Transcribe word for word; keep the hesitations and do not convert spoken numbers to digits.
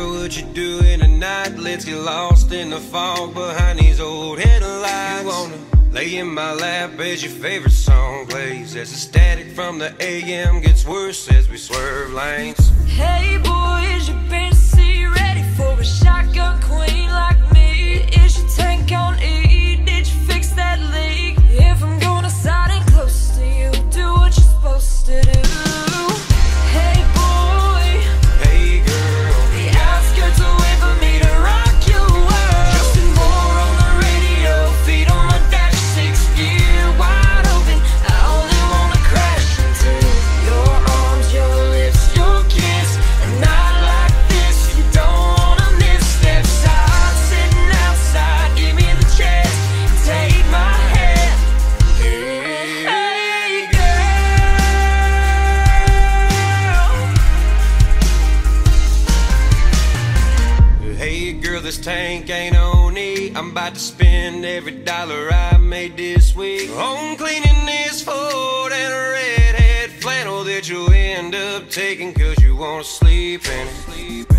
girl, what you doing tonight? Let's get lost in the fog behind these old headlights. You wanna lay in my lap as your favorite song plays, as the static from the A M gets worse as we swerve lanes. Hey boy, is your Bentley ready for a shotgun queen like me? Is your tank on E? Did you fix that leak? If I'm going to side and close to you, do what you're supposed to do. This tank ain't on E. I'm about to spend every dollar I made this week on cleaning this Ford and a redhead flannel that you'll end up taking, cause you wanna sleep in it.